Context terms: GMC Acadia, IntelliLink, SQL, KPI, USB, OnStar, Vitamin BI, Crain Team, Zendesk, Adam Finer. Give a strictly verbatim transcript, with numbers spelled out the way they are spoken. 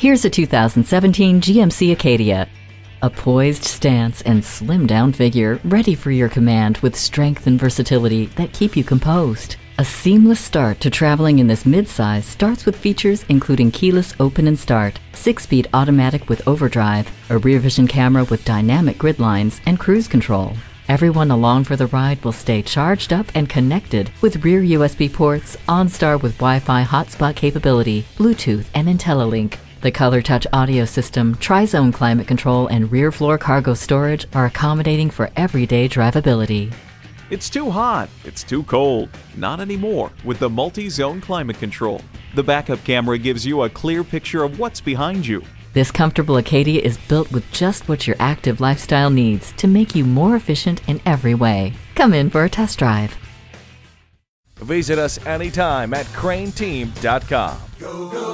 Here's a two thousand seventeen G M C Acadia. A poised stance and slimmed-down figure ready for your command with strength and versatility that keep you composed. A seamless start to traveling in this midsize starts with features including keyless open and start, six-speed automatic with overdrive, a rear vision camera with dynamic grid lines, and cruise control. Everyone along for the ride will stay charged up and connected with rear U S B ports, OnStar with Wi-Fi hotspot capability, Bluetooth, and IntelliLink. The Color Touch audio system, tri-zone climate control, and rear floor cargo storage are accommodating for everyday drivability. It's too hot, it's too cold. Not anymore with the multi-zone climate control. The backup camera gives you a clear picture of what's behind you. This comfortable Acadia is built with just what your active lifestyle needs to make you more efficient in every way. Come in for a test drive. Visit us anytime at crain team dot com.